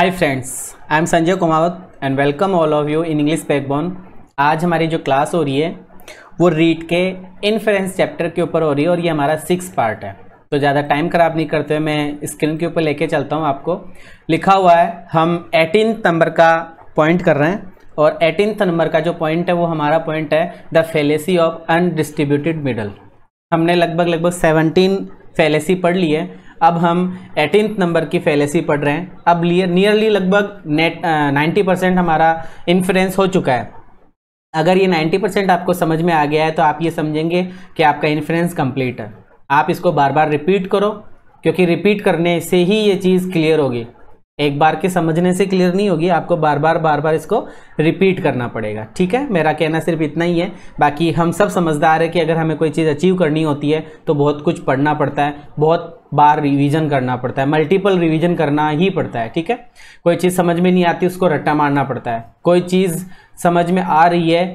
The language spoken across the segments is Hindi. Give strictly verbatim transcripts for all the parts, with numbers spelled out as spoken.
Hi friends, I am Sanjay Kumar and welcome all of you in English backbone. आज हमारी जो क्लास हो रही है वो रीट के इन्फ्रेंस चैप्टर के ऊपर हो रही है और ये हमारा सिक्स पार्ट है। तो ज़्यादा टाइम खराब नहीं करते हुए मैं स्क्रीन के ऊपर लेके चलता हूँ। आपको लिखा हुआ है, हम एटीनथ नंबर का पॉइंट कर रहे हैं और एटीनथ नंबर का जो पॉइंट है वो हमारा पॉइंट है the fallacy of undistributed middle. हमने लगभग लगभग सेवनटीन फेलेसी पढ़ ली है, अब हम एटीनथ नंबर की फेलेसी पढ़ रहे हैं। अब नियरली लगभग नेट नाइन्टी परसेंट हमारा इन्फ्रेंस हो चुका है। अगर ये नाइन्टी परसेंट आपको समझ में आ गया है तो आप ये समझेंगे कि आपका इन्फ्रेंस कंप्लीट है। आप इसको बार बार रिपीट करो, क्योंकि रिपीट करने से ही ये चीज़ क्लियर होगी। एक बार के समझने से क्लियर नहीं होगी, आपको बार बार बार बार इसको रिपीट करना पड़ेगा। ठीक है, मेरा कहना सिर्फ इतना ही है। बाकी हम सब समझदार है कि अगर हमें कोई चीज़ अचीव करनी होती है तो बहुत कुछ पढ़ना पड़ता है, बहुत बार रिवीजन करना पड़ता है, मल्टीपल रिवीजन करना ही पड़ता है। ठीक है, कोई चीज़ समझ में नहीं आती उसको रट्टा मारना पड़ता है, कोई चीज़ समझ में आ रही है,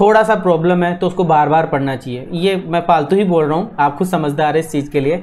थोड़ा सा प्रॉब्लम है तो उसको बार बार पढ़ना चाहिए। ये मैं फालतू ही बोल रहा हूँ, आप खुद समझदार है इस चीज़ के लिए।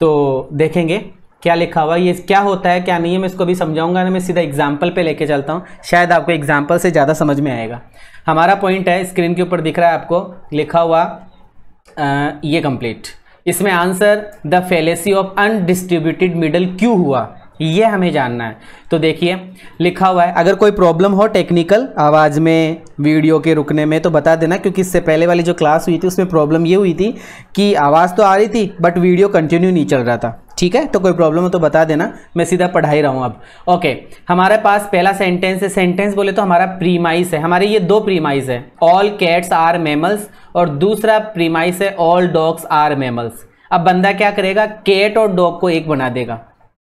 तो देखेंगे क्या लिखा हुआ, ये क्या होता है क्या नहीं है, मैं इसको भी समझाऊंगा ना। मैं सीधा एग्जाम्पल पे लेके चलता हूँ, शायद आपको एग्जाम्पल से ज़्यादा समझ में आएगा। हमारा पॉइंट है, स्क्रीन के ऊपर दिख रहा है आपको लिखा हुआ आ, ये कंप्लीट। इसमें answer the fallacy of undistributed middle क्यों हुआ, ये हमें जानना है। तो देखिए लिखा हुआ है, अगर कोई प्रॉब्लम हो टेक्निकल आवाज़ में, वीडियो के रुकने में, तो बता देना, क्योंकि इससे पहले वाली जो क्लास हुई थी उसमें प्रॉब्लम ये हुई थी कि आवाज़ तो आ रही थी बट वीडियो कंटिन्यू नहीं चल रहा था। ठीक है, तो कोई प्रॉब्लम हो तो बता देना, मैं सीधा पढ़ाई रहा हूँ अब। ओके, हमारे पास पहला सेंटेंस है। सेंटेंस बोले तो हमारा प्रीमाइस है, हमारे ये दो प्रीमाइस है, ऑल कैट्स आर मैमल्स और दूसरा प्रीमाइस है ऑल डॉग्स आर मैमल्स। अब बंदा क्या करेगा, कैट और डॉग को एक बना देगा,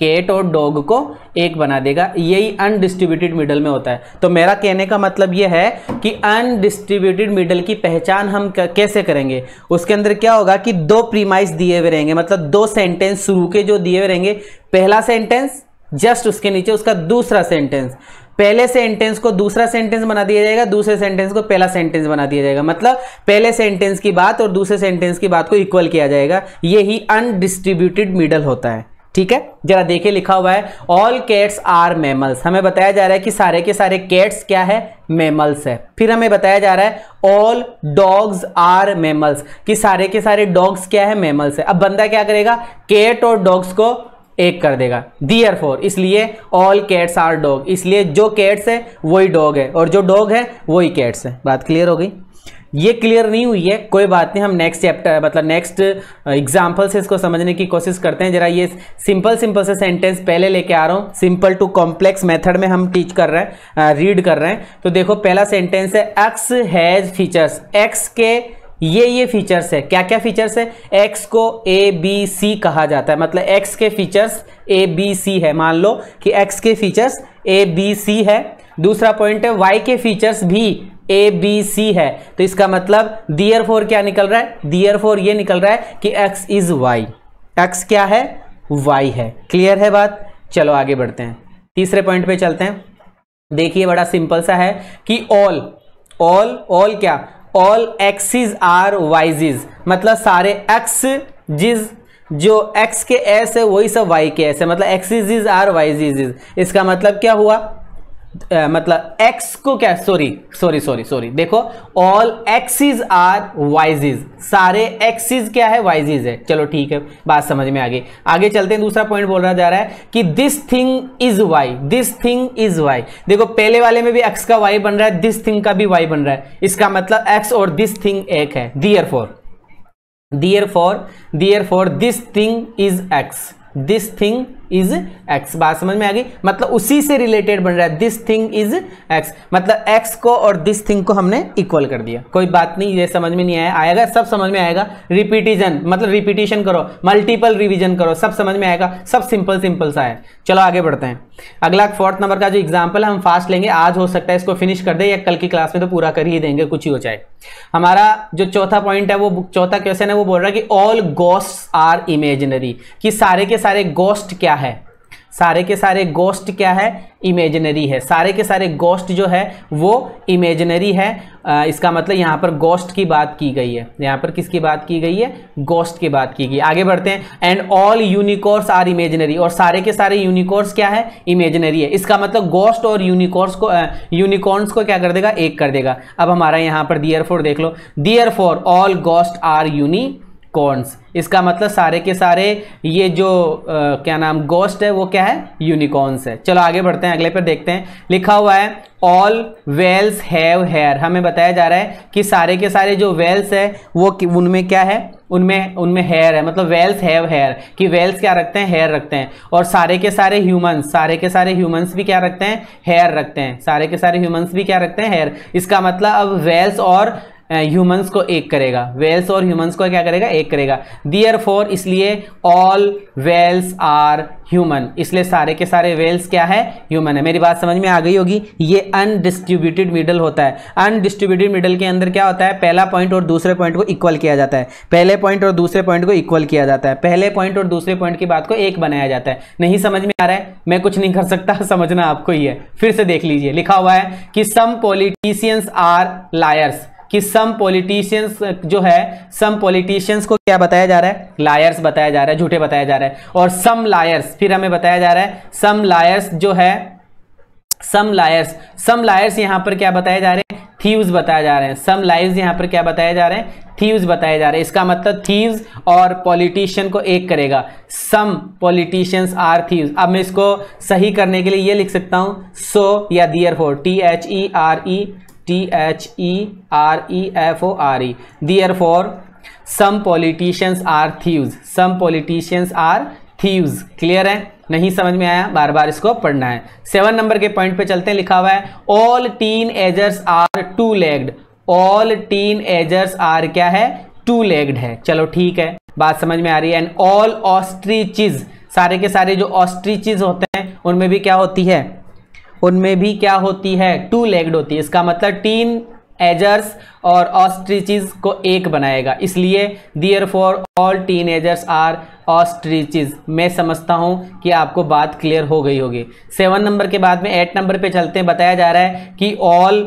कैट और डॉग को एक बना देगा। यही अनडिस्ट्रीब्यूटेड मिडल में होता है। तो मेरा कहने का मतलब यह है कि अनडिस्ट्रीब्यूटेड मिडल की पहचान हम कैसे करेंगे, उसके अंदर क्या होगा कि दो प्रीमाइस दिए हुए रहेंगे, मतलब दो सेंटेंस शुरू के जो दिए हुए रहेंगे, पहला सेंटेंस जस्ट उसके नीचे उसका दूसरा सेंटेंस, पहले सेंटेंस को दूसरा सेंटेंस बना दिया जाएगा, दूसरे सेंटेंस को पहला सेंटेंस बना दिया जाएगा, मतलब पहले सेंटेंस की बात और दूसरे सेंटेंस की बात को इक्वल किया जाएगा। यही अनडिस्ट्रीब्यूटेड मिडल होता है। ठीक है, जरा देखिए लिखा हुआ है ऑल कैट्स आर मैमल्स, हमें बताया जा रहा है कि सारे के सारे कैट्स क्या है, मैमल्स है। फिर हमें बताया जा रहा है ऑल डॉग्स आर मैमल्स, कि सारे के सारे डॉग्स क्या है, मैमल्स है। अब बंदा क्या करेगा, कैट और डॉग्स को एक कर देगा, देयरफॉर इसलिए ऑल कैट्स आर डॉग, इसलिए जो कैट्स है वही डॉग है और जो डॉग है वही कैट्स है। बात क्लियर हो गई, ये क्लियर नहीं हुई है कोई बात नहीं, हम नेक्स्ट चैप्टर मतलब नेक्स्ट एग्जाम्पल से इसको समझने की कोशिश करते हैं। जरा ये सिंपल सिंपल से सेंटेंस पहले लेके आ रहा हूँ, सिंपल टू कॉम्प्लेक्स मेथड में हम टीच कर रहे हैं, रीड कर रहे हैं। तो देखो पहला सेंटेंस है, एक्स हैज फीचर्स, एक्स के ये ये फीचर्स है। क्या क्या फीचर्स है, एक्स को ए बी सी कहा जाता है, मतलब एक्स के फीचर्स ए बी सी है। मान लो कि एक्स के फीचर्स ए बी सी है। दूसरा पॉइंट है, वाई के फीचर्स भी ए बी सी है, तो इसका मतलब दियर फोर क्या निकल रहा है, दियर फोर ये निकल रहा है कि एक्स इज वाई, एक्स क्या है, वाई है। क्लियर है बात, चलो आगे बढ़ते हैं, तीसरे पॉइंट पे चलते हैं। देखिए बड़ा सिंपल सा है कि ऑल ऑल ऑल क्या, ऑल एक्सिस आर वाइजिज, मतलब सारे एक्स जिज, जो एक्स के एस है वही सब वाई के एस है, मतलब एक्सिस आर वाइजिज। इसका मतलब क्या हुआ, Uh, मतलब x को क्या, सॉरी सॉरी सॉरी सॉरी देखो ऑल एक्सिस आर वाइजिज, सारे एक्सिस क्या है, वाइजिज है। चलो ठीक है, बात समझ में आ गई, आगे चलते हैं। दूसरा पॉइंट बोला जा रहा है कि this thing is Y, this thing is Y. देखो पहले वाले में भी x का y बन रहा है, दिस थिंग का भी y बन रहा है, इसका मतलब x और दिस थिंग एक है। Therefore therefore therefore this thing is x, this thing is X. बात समझ में आ गई, मतलब उसी से रिलेटेड बन रहा है, दिस थिंग इज एक्स, मतलब एक्स को और दिस थिंग को हमने इक्वल कर दिया। कोई बात नहीं, ये समझ में नहीं आया, आएगा सब समझ में आएगा। रिपीटिशन मतलब रिपीटिशन करो, मल्टीपल रिवीजन करो, सब समझ में आएगा, सब सिंपल सिंपल सा है। चलो आगे बढ़ते हैं, अगला फोर्थ नंबर का जो एग्जाम्पल है हम फास्ट लेंगे, आज हो सकता है इसको फिनिश कर दे या कल की क्लास में तो पूरा कर ही देंगे, कुछ ही हो जाए। हमारा जो चौथा पॉइंट है, वो चौथा क्वेश्चन है, वो बोल रहा है कि ऑल गोस्ट्स आर इमेजिनरी, कि सारे के सारे गोस्ट क्या है, सारे के सारे गोस्ट क्या है, इमेजिनरी है, सारे के सारे गोस्ट जो है वो इमेजिनरी है। आ, इसका मतलब यहाँ पर गोस्ट की बात की गई है, यहाँ पर किसकी बात की गई है, गोस्ट की बात की गई। आगे बढ़ते हैं, and all unicorns are imaginary, और सारे के सारे यूनिकॉर्स क्या है, इमेजिनरी है। इसका मतलब गोस्ट और यूनिकॉर्स को यूनिकॉर्न्स को क्या कर देगा, एक कर देगा। अब हमारा यहाँ पर देयरफॉर देख लो, देयरफॉर ऑल गोस्ट आर यूनिकॉर्न्स, इसका मतलब सारे के सारे ये जो आ, क्या नाम गोस्ट है वो क्या है, यूनिकॉर्न्स है। चलो आगे बढ़ते हैं, अगले पर देखते हैं। लिखा हुआ है ऑल वेल्स हैव हेयर, हमें बताया जा रहा है कि सारे के सारे जो वेल्स है वो उनमें क्या है, उनमें उनमें हेयर है, मतलब वेल्स हैव हेयर कि वेल्स क्या रखते हैं, हेयर रखते हैं। और सारे के सारे ह्यूमंस, सारे के सारे ह्यूमंस भी क्या रखते हैं, हेयर रखते हैं, सारे के सारे ह्यूमंस भी क्या रखते हैं, हेयर। इसका मतलब अब वेल्स और ह्यूमंस uh, को एक करेगा, वेल्स और ह्यूमंस को क्या करेगा, एक करेगा। देयरफॉर इसलिए ऑल वेल्स आर ह्यूमन, इसलिए सारे के सारे वेल्स क्या है, ह्यूमन है। मेरी बात समझ में आ गई होगी। ये अनडिस्ट्रीब्यूटेड मिडल होता है। अनडिस्ट्रीब्यूटेड मिडल के अंदर क्या होता है, पहला पॉइंट और दूसरे पॉइंट को इक्वल किया जाता है, पहले पॉइंट और दूसरे पॉइंट को इक्वल किया जाता है, पहले पॉइंट और दूसरे पॉइंट की बात को एक बनाया जाता है। नहीं समझ में आ रहा है, मैं कुछ नहीं कर सकता, समझना आपको ही है, फिर से देख लीजिए। लिखा हुआ है कि सम पॉलिटिशियंस आर लायर्स, कि सम पॉलिटिशियंस जो है, सम पॉलिटिशियंस को क्या बताया जा रहा है, लायर्स बताया जा रहा है, झूठे बताया जा रहा है। और सम लायर्स फिर हमें बताया जा रहा है, सम लायर्स जो है, सम लायर्स, सम लायर्स यहाँ पर क्या बताए जा रहे हैं, थीव्स बताए जा रहे हैं। सम लायर्स यहाँ पर क्या बताए जा रहे हैं, थीव्स बताए जा रहे हैं। इसका मतलब थीव्स और पॉलिटिशियन को एक करेगा, सम पॉलिटिशियंस आर थीव्स। अब मैं इसको सही करने के लिए ये लिख सकता हूँ सो या therefore, T H E R E T H E R E F O R E, therefore some politicians are thieves, some politicians are thieves. Clear है, नहीं समझ में आया, बार बार इसको पढ़ना है। सेवन नंबर के पॉइंट पे चलते हैं। लिखा हुआ है all teenagers are two legged, all teenagers are क्या है, टू लेग्ड है। चलो ठीक है, बात समझ में आ रही है। एंड ऑल ऑस्ट्रिचेस, सारे के सारे जो ऑस्ट्रिचेस होते हैं उनमें भी क्या होती है, उनमें भी क्या होती है, टू लेग्ड होती है। इसका मतलब टीन एजर्स और ऑस्ट्रिचेस को एक बनाएगा, इसलिए therefore all teenagers are ostriches. मैं समझता हूं कि आपको बात क्लियर हो गई होगी। सेवन नंबर के बाद में एट नंबर पे चलते हैं। बताया जा रहा है कि ऑल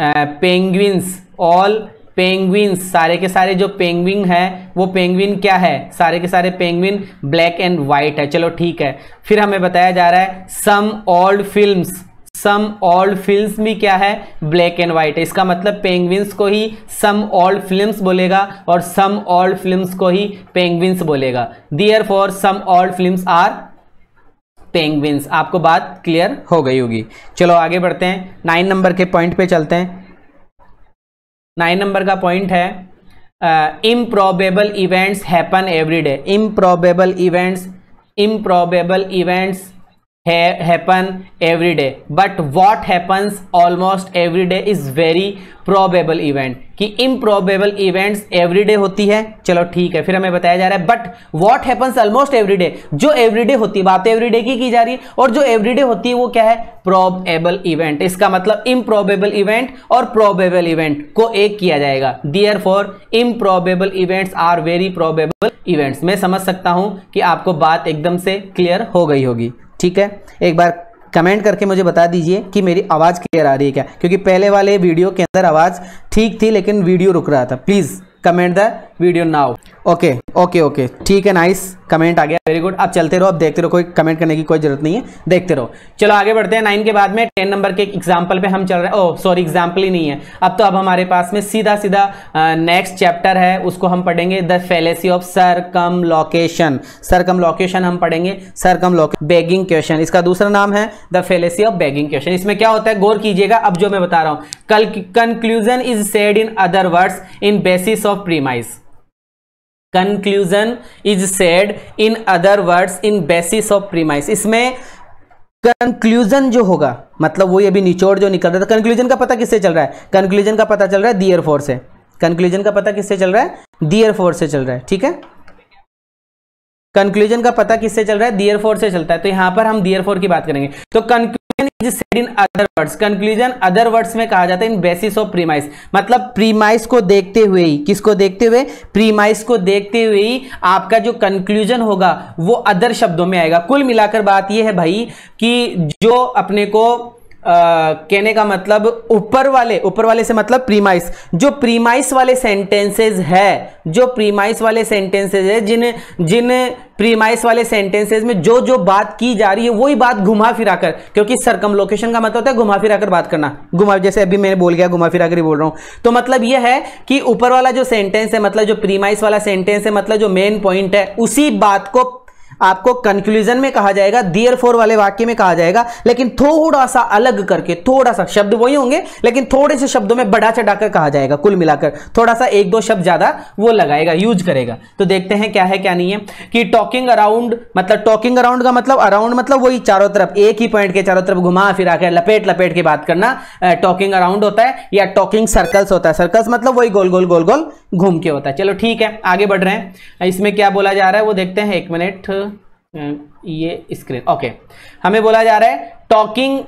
पेंगुइन्स, ऑल पेंगुइन्स, सारे के सारे जो पेंगुइन है वो पेंगुइन क्या है, सारे के सारे पेंगुइन ब्लैक एंड वाइट है। चलो ठीक है, फिर हमें बताया जा रहा है some old films, some old films भी क्या है, ब्लैक एंड वाइट है। इसका मतलब पेंगुइन्स को ही सम ओल्ड फिल्म्स बोलेगा और सम ओल्ड फिल्म्स को ही पेंगुइन्स बोलेगा। Therefore some old films are penguins. आपको बात क्लियर हो गई होगी। चलो आगे बढ़ते हैं, नाइन नंबर के पॉइंट पे चलते हैं। नाइन नंबर का पॉइंट है improbable events happen every day, improbable events, improbable events happen every day but what happens almost every day is very probable event, कि इम्प्रॉबेबल इवेंट्स एवरी डे होती है। चलो ठीक है, फिर हमें बताया जा रहा है but what happens almost every day, जो एवरी डे होती है, बात एवरी डे की की जा रही है, और जो एवरी डे होती है वो क्या है, प्रोबेबल इवेंट। इसका मतलब इम्प्रॉबेबल इवेंट और प्रोबेबल इवेंट को एक किया जाएगा। Therefore improbable events are very probable events. मैं समझ सकता हूं कि आपको बात एकदम से क्लियर हो गई होगी। ठीक है, एक बार कमेंट करके मुझे बता दीजिए कि मेरी आवाज़ क्लियर आ रही है क्या, क्योंकि पहले वाले वीडियो के अंदर आवाज़ ठीक थी लेकिन वीडियो रुक रहा था। Please comment the video now. Okay okay okay, ठीक है, नाइस, कमेंट आ गया, वेरी गुड। अब चलते रहो, अब देखते रहो, कोई कमेंट करने की कोई जरूरत नहीं है, देखते रहो। चलो आगे बढ़ते हैं। नाइन के बाद में टेन नंबर के एग्जाम्पल पे हम चल रहे हैं। ओह सॉरी, एग्जाम्पल ही नहीं है अब तो, अब हमारे पास में सीधा सीधा नेक्स्ट चैप्टर है, उसको हम पढ़ेंगे the fallacy of circumlocution. Circumlocution हम पढ़ेंगे, सरकमलोकेशन बेगिंग क्वेश्चन, इसका दूसरा नाम है the fallacy of begging question. इसमें क्या होता है, गौर कीजिएगा अब जो मैं बता रहा हूँ। कल conclusion is said in other words in basis of premise, conclusion is said in other words in basis of premise. इसमें कंक्लूजन जो होगा, मतलब वो ये भी निचोड़ जो निकल रहा था, कंक्लूजन का पता किससे चल रहा है, कंक्लूजन का पता चल रहा है देयरफॉर से, कंक्लूजन का पता किससे चल रहा है, देयरफॉर से चल रहा है। ठीक है, कंक्लूजन का पता किससे चल रहा है, देयरफॉर से चलता है, तो यहां पर हम देयरफॉर की बात करेंगे। तो कंक्लूजन कंक्लूजन अदर वर्ड्स में कहा जाता है इन बेसिस ऑफ प्रीमाइस, मतलब प्रीमाइस को देखते हुए ही, किसको देखते हुए, प्रीमाइस को देखते हुए ही आपका जो कंक्लूजन होगा वो अदर शब्दों में आएगा। कुल मिलाकर बात ये है भाई कि जो अपने को आ, कहने का मतलब ऊपर वाले ऊपर वाले से मतलब प्रीमाइस, जो प्रीमाइस वाले सेंटेंसेज है जो प्रीमाइस वाले सेंटेंसेज है जिन जिन प्रीमाइस वाले सेंटेंसेज में जो जो बात की जा रही है वही बात घुमा फिरा कर, क्योंकि सरकमलोकेशन का मतलब होता है घुमा फिरा कर बात करना, घुमा, जैसे अभी मैंने बोल गया घुमा फिरा कर ही बोल रहा हूँ। तो मतलब यह है कि ऊपर वाला जो सेंटेंस है, मतलब जो प्रीमाइस वाला सेंटेंस है, मतलब जो मेन पॉइंट है, उसी बात को आपको कंक्लूजन में कहा जाएगा, देयरफॉर वाले वाक्य में कहा जाएगा, लेकिन थोड़ा सा अलग करके, थोड़ा सा शब्द वही होंगे लेकिन थोड़े से शब्दों में बढ़ा चढ़ाकर कहा जाएगा। कुल मिलाकर थोड़ा सा एक दो शब्द ज्यादा वो लगाएगा, यूज करेगा। तो देखते हैं क्या है क्या नहीं है। कि टॉकिंग अराउंड, मतलब टॉकिंग अराउंड का मतलब अराउंड मतलब वही चारों तरफ, एक ही पॉइंट के चारों तरफ घुमा फिरा कर लपेट लपेट के बात करना टॉकिंग अराउंड होता है, या टॉकिंग सर्कल्स होता है। सर्कल्स मतलब वही गोल गोल गोल गोल घूम के होता है। चलो ठीक है, आगे बढ़ रहे हैं। इसमें क्या बोला जा रहा है वो देखते हैं, एक मिनट, ये स्क्रीन ओके। हमें बोला जा रहा है talking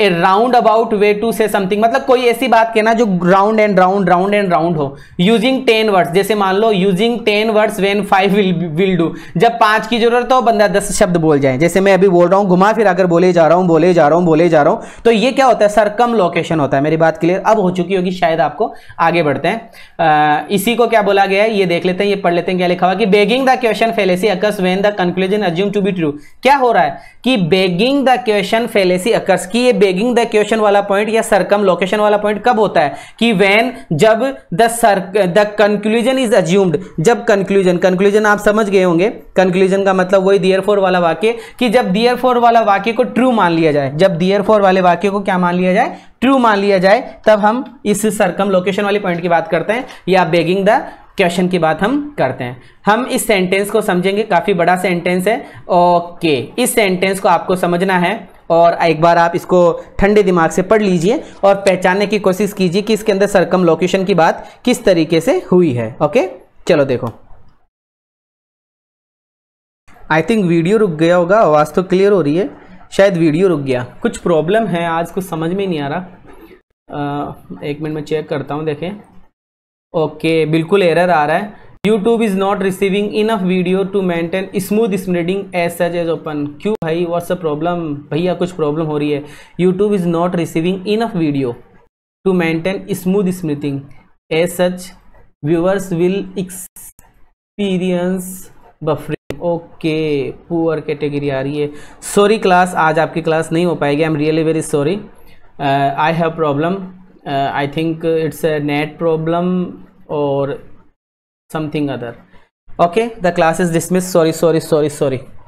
a round about way to say something, मतलब कोई ऐसी बात कहना जो round and round round and round हो। यूजिंग टेन वर्ड्स, जैसे मान लो using ten words when five will do, जब पांच की जरूरत हो बंदा दस शब्द बोल जाए, जैसे मैं अभी बोल रहा हूँ, घुमा फिरा कर बोले जा रहा हूँ बोले जा रहा हूँ बोले जा रहा हूँ। तो ये क्या होता है, सरकम लोकेशन होता है। मेरी बात क्लियर अब हो चुकी होगी शायद आपको। आगे बढ़ते हैं। आ, इसी को क्या बोला गया है ये देख लेते हैं, ये पढ़ लेते हैं क्या लिखा हुआ कि begging the question fallacy occurs when the conclusion assume to be true. क्या हो रहा है कि begging the question fallacy occurs, कि ये बेगिंग द क्वेश्चन वाला पॉइंट या सरकम लोकेशन वाला पॉइंट कब होता है कि व्हेन, जब the the conclusion is assumed, जब कंक्लूजन कंक्लूजन आप समझ गए होंगे, कंक्लूजन का मतलब वही देयरफॉर वाला वाक्य, कि जब देयरफॉर वाला वाक्य को ट्रू मान लिया जाए, जब देयरफॉर वाले वाक्य को क्या मान लिया जाए, ट्रू मान लिया जाए, तब हम इस सरकम लोकेशन वाले पॉइंट की बात करते हैं या बेगिंग द क्वेश्चन की बात हम करते हैं। हम इस सेंटेंस को समझेंगे, काफी बड़ा सेंटेंस है। ओके, इस सेंटेंस को आपको समझना है और एक बार आप इसको ठंडे दिमाग से पढ़ लीजिए और पहचानने की कोशिश कीजिए कि इसके अंदर सरकम लोकेशन की बात किस तरीके से हुई है। ओके चलो देखो, आई थिंक वीडियो रुक गया होगा, आवाज़ तो क्लियर हो रही है, शायद वीडियो रुक गया, कुछ प्रॉब्लम है आज, कुछ समझ में नहीं आ रहा। आ, एक मिनट में चेक करता हूँ, देखें। ओके बिल्कुल एरर आ रहा है, YouTube is not receiving enough video to maintain smooth reading as such as open। क्यों भाई, व्हाट्स द प्रॉब्लम? भैया कुछ प्रॉब्लम हो रही है। YouTube is not receiving enough video to maintain smooth reading as such viewers will experience buffering। Okay poor category आ रही है। सॉरी क्लास, आज आपकी क्लास नहीं हो पाएगी। I am really very sorry, I have problem, I think it's a net problem और something other। Okay, the class is dismissed, sorry sorry sorry sorry।